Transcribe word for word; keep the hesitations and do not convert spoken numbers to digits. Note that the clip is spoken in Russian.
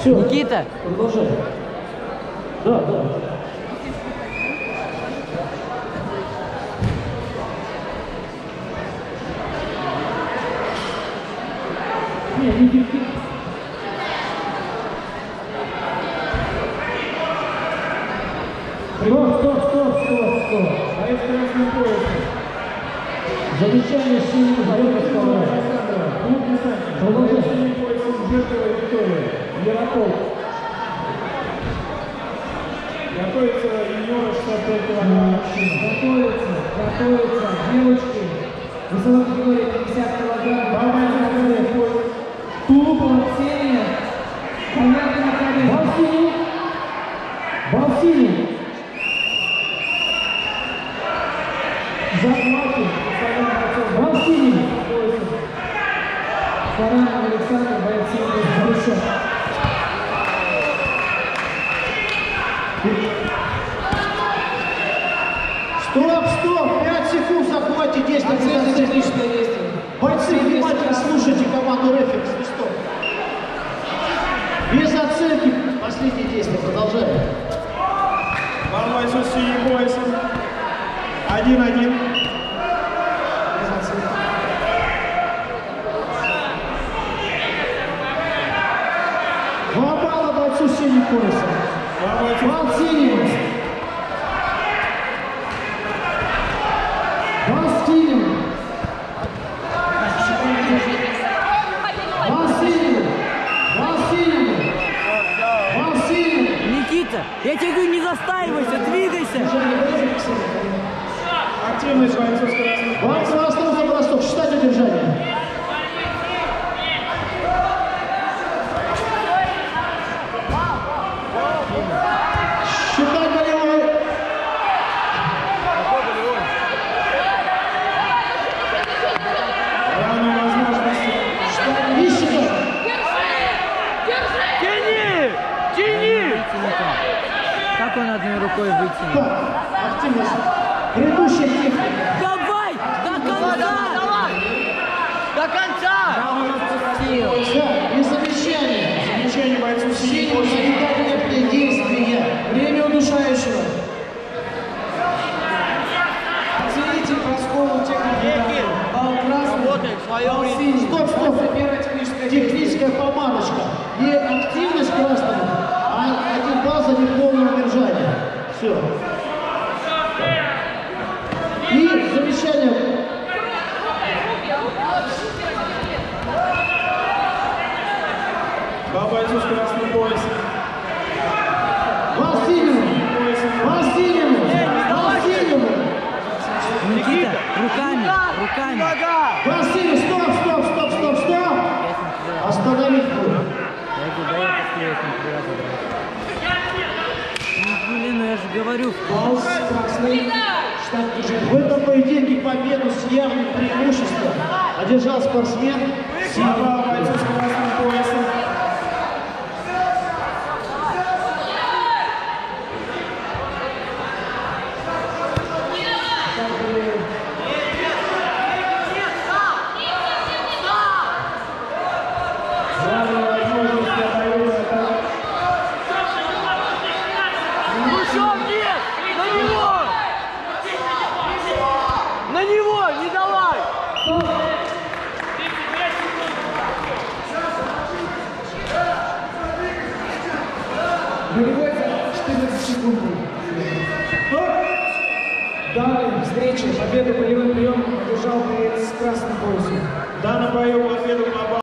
Все, Никита. Продолжай. Да, да. Нет, не терпи. Стоп, стоп, стоп, стоп, стоп. А это красный пояс. Замечание сильного залета вставая. Продолжай. Сильный пояс жертвовая Виктория. Яропол. Готовится юниора шестьдесят пять килограмм. Готовится, готовится. Девочки. Высота Виктория пятьдесят килограмм. Давай, давай, давай. Тулуп Василия. Понятно, понятно. Василий. Василий. Бассинина. Баранов Александр, Бассинина из Брюша. Стоп, стоп, пять секунд захватите, если оцените личное действие. Бойцы, внимательно слушайте команду рефери свисток. Без оценки последние действия, продолжаем. Вам бойцу синий бойцем. один-один. Синий пояс. Бал синий. Бассинина. Бассинина. Бассинина. Бассинина. Никита, я тебе говорю, не застаивайся, двигайся. Активность бойцовская. Бойцов восток за восток. Считать удержание. Как он одной рукой вытянет? Да, активность. Грядущая техника. Давай! До конца! Давай! До конца! Да, он отпустил. Да, и замечание. Замечание бойцу синего. Замечательное действие. Время удушающего. Оцените бросковую технику. Бал красный. Стоп, стоп. Техническая помадочка. Не активность красного. Один бал за неполное удержание. Все. И замечание. Бабайцу с красным поясом. Василий! Василий! Василий! Никита, руками, руками. Василий, стоп, стоп, стоп, стоп, стоп. Остановить. Блин, я же говорю, в этом поединке победу с явным преимуществом одержал спортсмен синего бойца с красным поясом. Далее встреча, победу полевым приемом одержал.